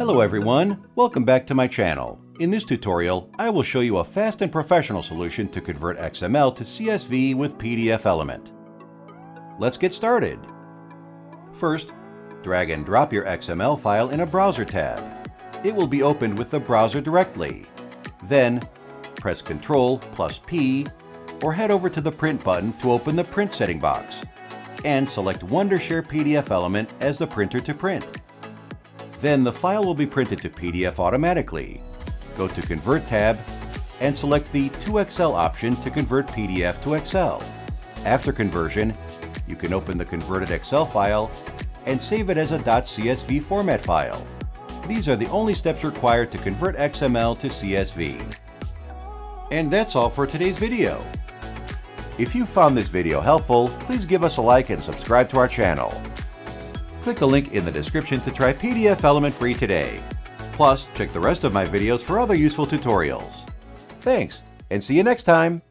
Hello everyone, welcome back to my channel. In this tutorial, I will show you a fast and professional solution to convert XML to CSV with PDFelement. Let's get started. First, drag and drop your XML file in a browser tab. It will be opened with the browser directly. Then, press Ctrl plus P or head over to the print button to open the print setting box and select Wondershare PDFelement as the printer to print. Then the file will be printed to PDF automatically. Go to Convert tab and select the To Excel option to convert PDF to Excel. After conversion, you can open the converted Excel file and save it as a .csv format file. These are the only steps required to convert XML to CSV. And that's all for today's video. If you found this video helpful, please give us a like and subscribe to our channel. Click the link in the description to try PDFelement free today. Plus, check the rest of my videos for other useful tutorials. Thanks, and see you next time!